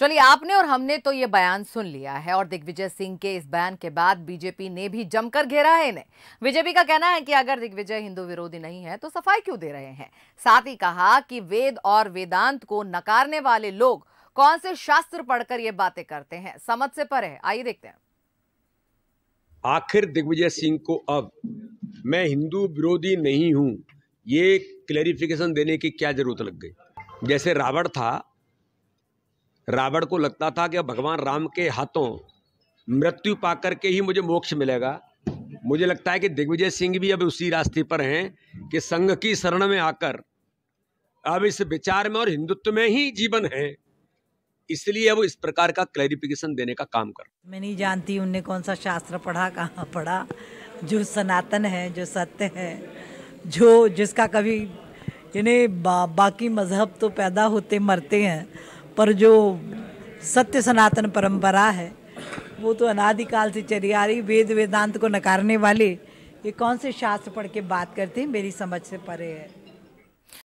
चलिए, आपने और हमने तो ये बयान सुन लिया है और दिग्विजय सिंह के इस बयान के बाद बीजेपी ने भी जमकर घेरा है इन्हें। बीजेपी का कहना है कि अगर दिग्विजय हिंदू विरोधी नहीं है तो सफाई क्यों दे रहे हैं। साथ ही कहा कि वेद और वेदांत को नकारने वाले लोग कौन से शास्त्र पढ़कर ये बातें करते हैं, समझ से परे है। आइए देखते हैं। आखिर दिग्विजय सिंह को अब मैं हिंदू विरोधी नहीं हूँ ये क्लैरिफिकेशन देने की क्या जरूरत लग गई। जैसे रावण था, रावण को लगता था कि भगवान राम के हाथों मृत्यु पा करके ही मुझे मोक्ष मिलेगा। मुझे लगता है कि दिग्विजय सिंह भी अब उसी रास्ते पर हैं कि संघ की शरण में आकर अब इस विचार में और हिंदुत्व में ही जीवन है, इसलिए वो इस प्रकार का क्लैरिफिकेशन देने का काम कर। मैं नहीं जानती उनने कौन सा शास्त्र पढ़ा, कहाँ पढ़ा। जो सनातन है, जो सत्य है, जो जिसका कभी यानी बाकी मजहब तो पैदा होते मरते हैं, पर जो सत्य सनातन परंपरा है वो तो अनादिकाल से चली आ रही। वेद वेदांत को नकारने वाले ये कौन से शास्त्र पढ़ के बात करते हैं, मेरी समझ से परे है।